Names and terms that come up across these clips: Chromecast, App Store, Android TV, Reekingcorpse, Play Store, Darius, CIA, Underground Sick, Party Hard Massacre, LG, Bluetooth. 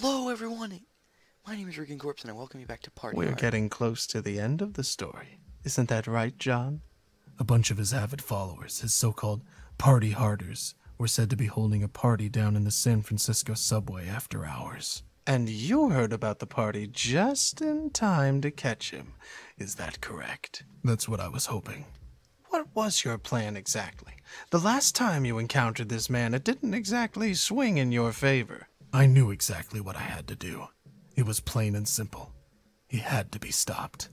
Hello everyone, my name is Reekingcorpse and I welcome you back to Party Hard. We're getting close to the end of the story. Isn't that right, John? A bunch of his avid followers, his so-called Party Harders, were said to be holding a party down in the San Francisco subway after hours. And you heard about the party just in time to catch him. Is that correct? That's what I was hoping. What was your plan exactly? The last time you encountered this man, it didn't exactly swing in your favor. I knew exactly what I had to do. It was plain and simple. He had to be stopped.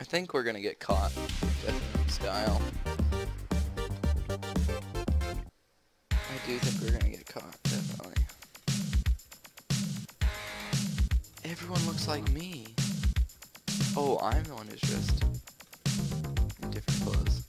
I think we're gonna get caught. Style. I do think we're gonna get caught, definitely. Everyone looks like me. Oh, I'm the one who's dressed in different clothes.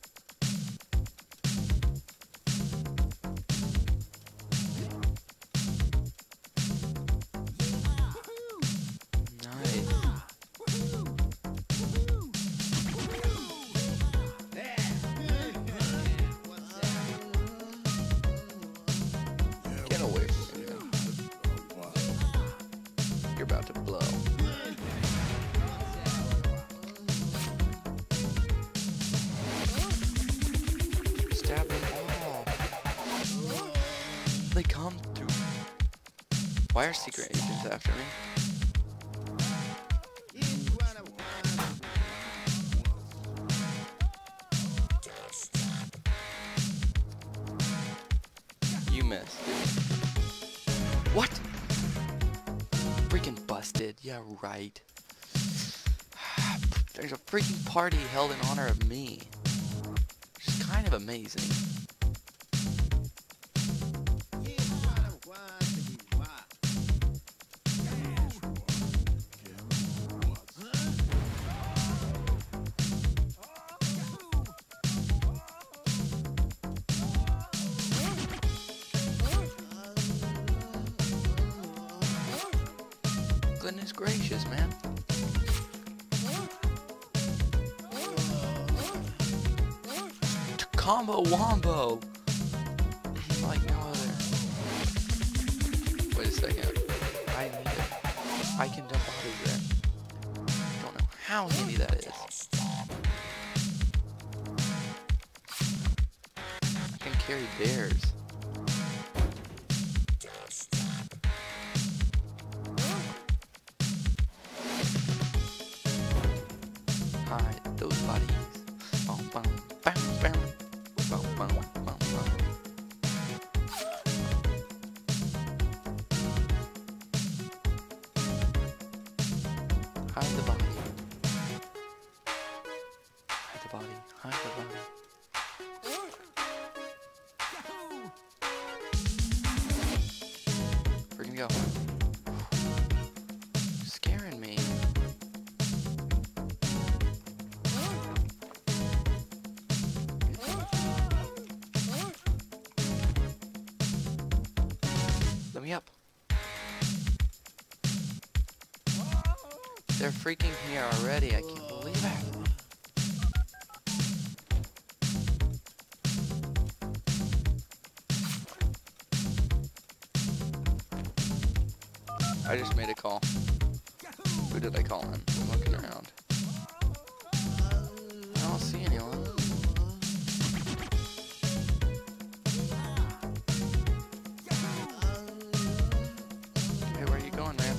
Why are secret agents after me? You missed. What? Freaking busted. Yeah, right. There's a freaking party held in honor of me. Which is kind of amazing. Goodness gracious, man. Combo wombo! Like no other. Wait a second. I need it. I can dump bodies there. Don't know how handy that is. I can carry bears. Hide the body. Hide the body. Hide the body. We're gonna go. You're scaring me. Let me up. They're freaking here already, I can't believe it. I just made a call. Who did I call in? I'm looking around. I don't see anyone. Hey, where are you going, man?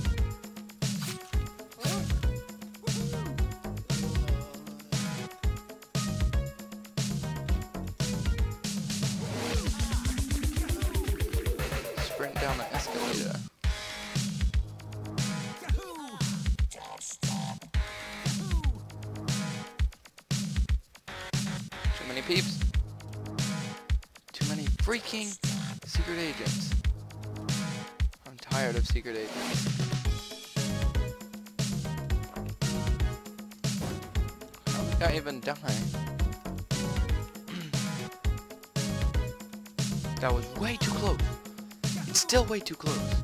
Down the escalator. Too many peeps. Too many freaking secret agents. I'm tired of secret agents. How did I even die? That was way too close. It's still way too close.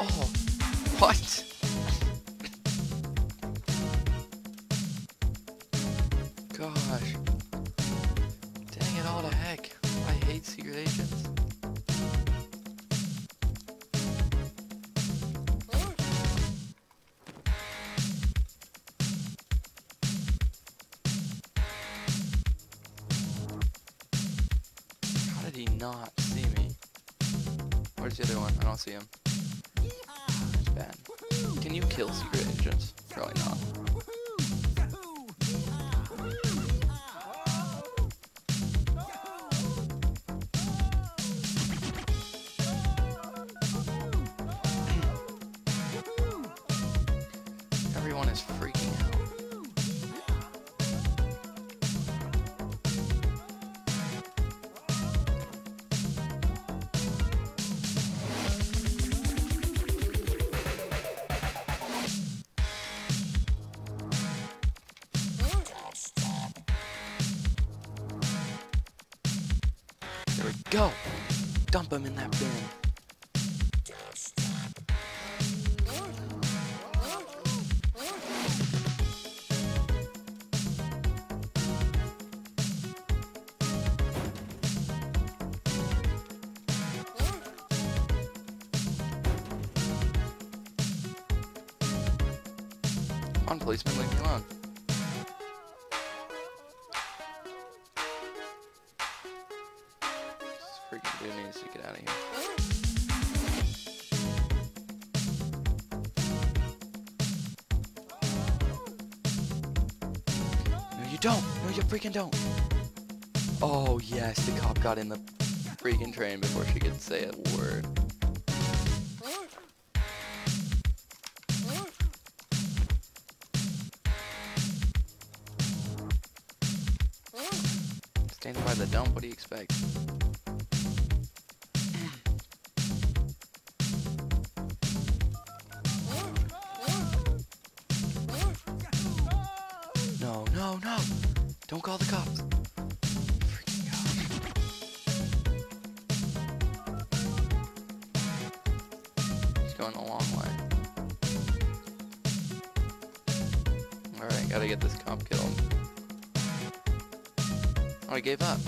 Oh, what? gosh. Dang it all to heck. I hate secret agents. How did he not see me? Where's the other one? I don't see him. That's bad. Can you kill secret agents? Probably not. Everyone is freaking out. There we go. Dump him in that bin. Come on, policeman, leave me alone. This freaking dude needs to get out of here. No, you don't! No, you freaking don't! Oh, yes, the cop got in the freaking train before she could say a word. Standing by the dump, what do you expect? No, no, no! Don't call the cops! Freaking gosh. He's going the long way. Alright, gotta get this cop killed. Oh, I gave up.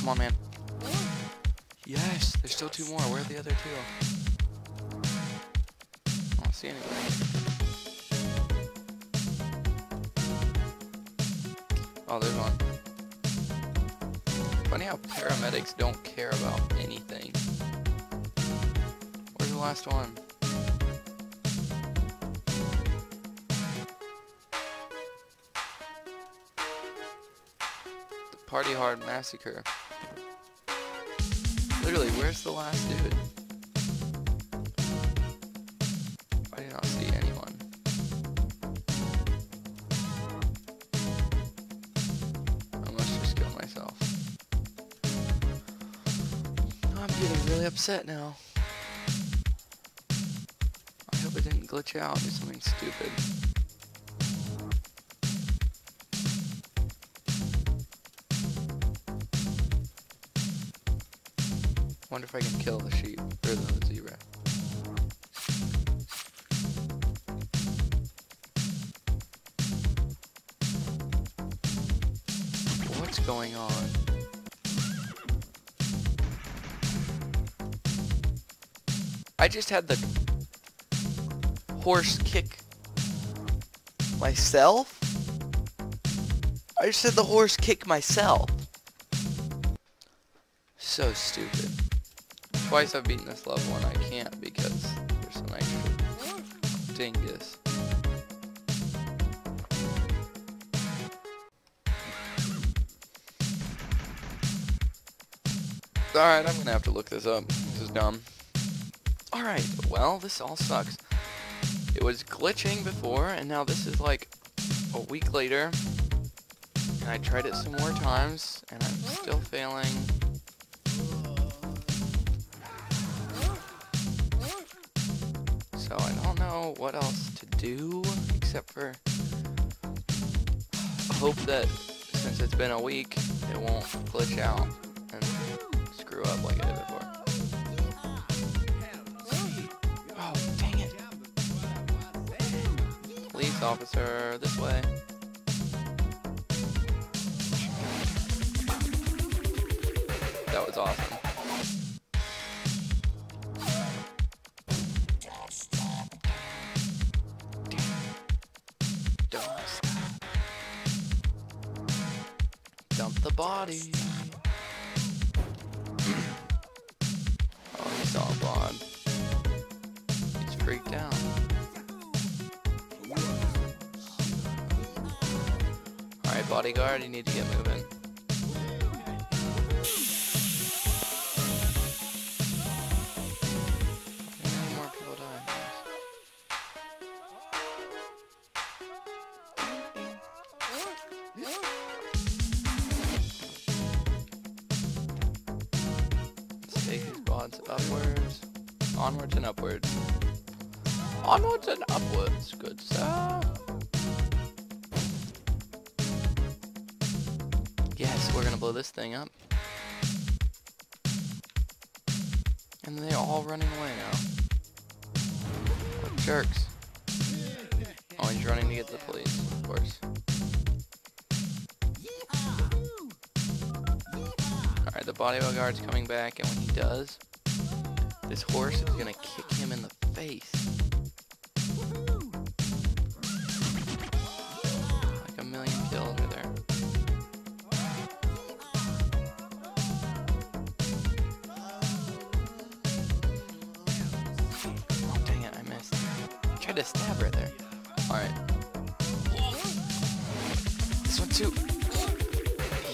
Come on, man. Yes, there's still two more. Where are the other two? I don't see anybody. Oh, there's one. Funny how paramedics don't care about anything. Where's the last one? The Party Hard Massacre. Literally, where's the last dude? I do not see anyone. I must just kill myself. I'm getting really upset now. I hope it didn't glitch out or something stupid. I wonder if I can kill the sheep or the zebra. What's going on? I just had the horse kick myself? I just had the horse kick myself. So stupid. Twice I've beaten this level and I can't because there's some extra dingus. Alright, I'm gonna have to look this up. This is dumb. Alright, well, this all sucks. It was glitching before, and now this is like a week later, and I tried it some more times, and I'm still failing. So I don't know what else to do, except for hope that since it's been a week, it won't glitch out and screw up like it did before. Oh, dang it. Police officer, this way. That was awesome. Dump the body. Oh, he saw a bond. He's freaked out. Alright, bodyguard, you need to get moving. More people dying. Upwards, onwards and upwards, onwards and upwards. Good stuff. Yes, we're gonna blow this thing up. And they're all running away now. What jerks! Oh, he's running to get to the police, of course. All right, the bodyguard's coming back, and when he does, this horse is gonna kick him in the face. Like a million kills over there. Oh, dang it, I missed. I tried to stab her there. Alright. This one too.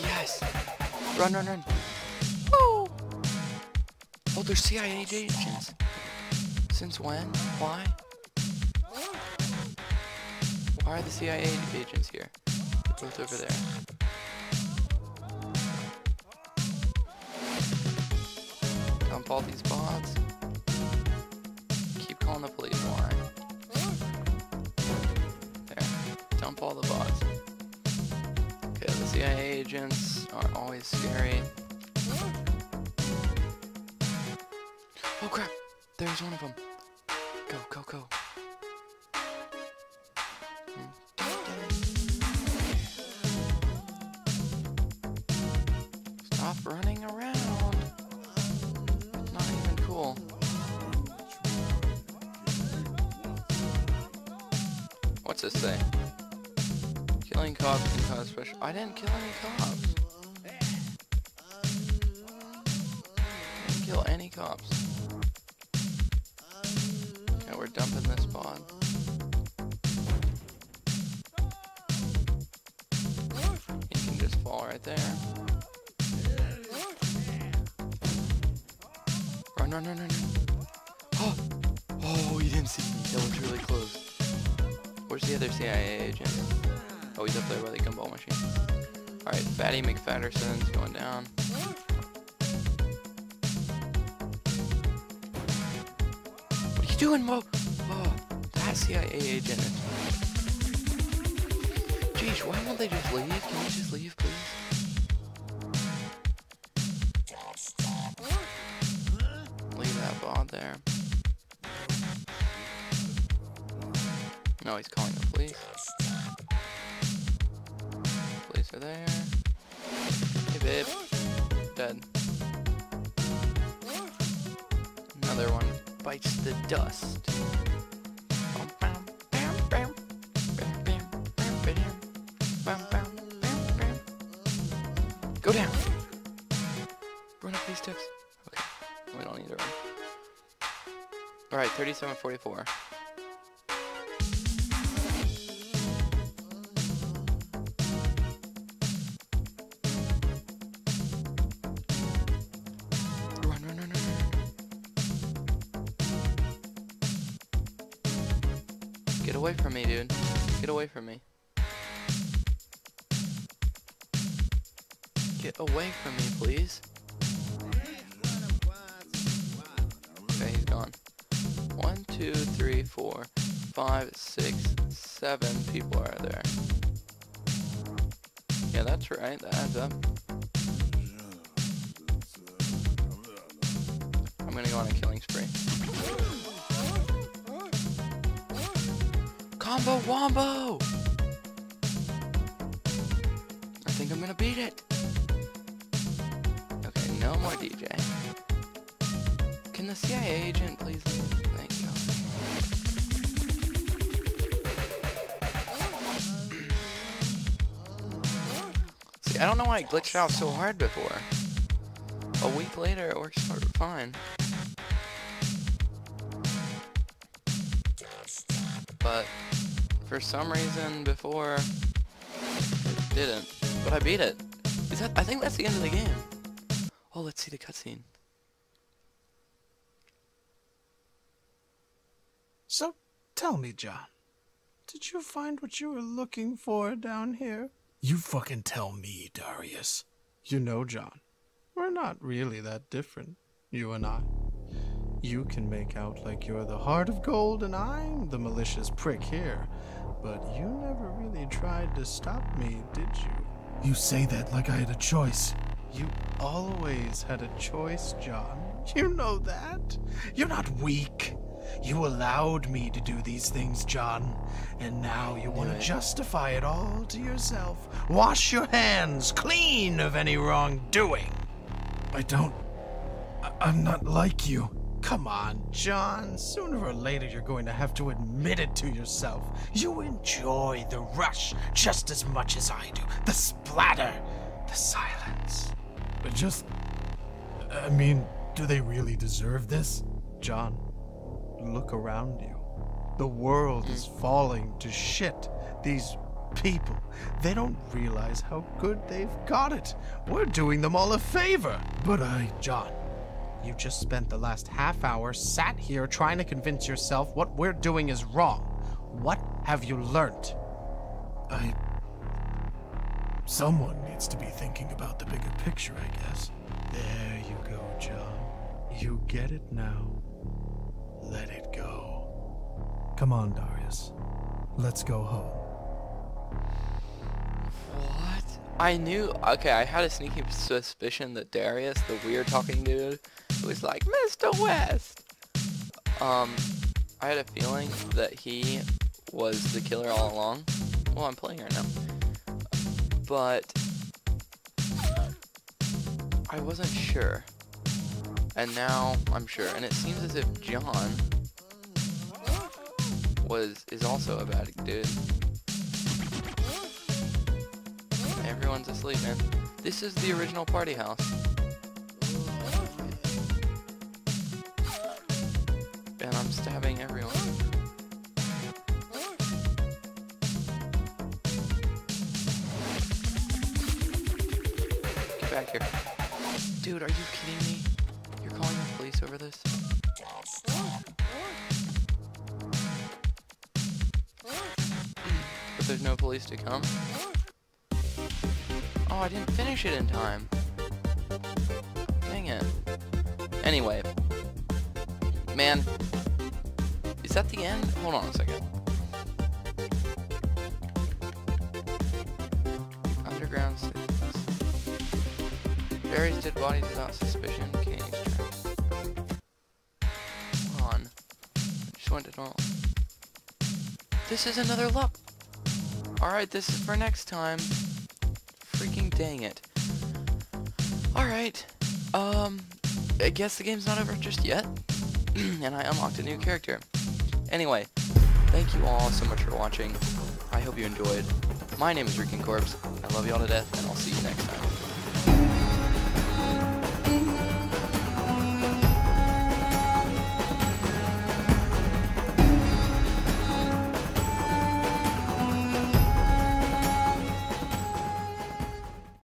Yes! Run, run, run. Oh, they're CIA agents. Since when? Why? Why are the CIA agents here? They're both over there. Dump all these bots. Keep calling the police. Why? There. Dump all the bots. Okay, the CIA agents are always scary. Oh crap! There's one of them. Go, go, go. Stop running around. Not even cool. What's this say? Killing cops can cause special. I didn't kill any cops. I didn't kill any cops. We're dumping this bond. You can just fall right there. Run, run, run, run. Oh! Oh, you didn't see me. That was really close. Where's the other CIA agent? Oh, he's up there by the gumball machine. Alright, Fatty McFatterson's going down. Doing Mo. Oh, that CIA agent. Jeez, why won't they just leave? Can we just leave, please? Leave that bot there. No, he's calling the police. Police are there. Hey, babe. Dead. Another one. Bites the dust. Go down. Run up these steps. Okay, we don't need to run. All right, 3744. Get away from me, dude. Get away from me. Get away from me, please. Okay, he's gone. 1, 2, 3, 4, 5, 6, 7 people are there. Yeah, that's right. That adds up. I'm gonna go on a killing spree. Combo Wombo! I think I'm gonna beat it. Okay, no more DJ. Can the CIA agent please leave? Thank you. See, I don't know why it glitched out so hard before. A week later, it works fine. But for some reason, before it didn't. But I beat it. Is that? I think that's the end of the game. Oh, let's see the cutscene. So, tell me, John, did you find what you were looking for down here? You fucking tell me, Darius. You know, John, we're not really that different, you and I. You can make out like you're the heart of gold and I'm the malicious prick here, but you never really tried to stop me, did you? You say that like I had a choice. You always had a choice, John. You know that. You're not weak. You allowed me to do these things, John, and now you want to justify it all to yourself. Wash your hands clean of any wrongdoing. I don't... I'm not like you. Come on, John. Sooner or later, you're going to have to admit it to yourself. You enjoy the rush just as much as I do. The splatter, the silence. But just... I mean, do they really deserve this? John, look around you. The world is falling to shit. These people, they don't realize how good they've got it. We're doing them all a favor. But John, you just spent the last half hour sat here trying to convince yourself what we're doing is wrong. What have you learned? Someone needs to be thinking about the bigger picture, I guess. There you go, John. You get it now. Let it go. Come on, Darius. Let's go home. What? I knew, okay, I had a sneaky suspicion that Darius, the weird talking dude, was like, Mr. West! I had a feeling that he was the killer all along. Well, I'm playing right now. But I wasn't sure. And now I'm sure. And it seems as if John is also a bad dude. Everyone's asleep, man. This is the original party house. And I'm stabbing everyone. Get back here. Dude, are you kidding me? You're calling the police over this? But there's no police to come? Oh, I didn't finish it in time. Dang it. Anyway. Man. Is that the end? Hold on a second. Underground Sick. Darius dead bodies without suspicion. Can't extract. Hold on. I just went to normal. This is another luck. Alright, this is for next time. Freaking dang it. Alright, I guess the game's not over just yet, and I unlocked a new character. Anyway, thank you all so much for watching. I hope you enjoyed. My name is Reekingcorpse. I love y'all to death, and I'll see you next time.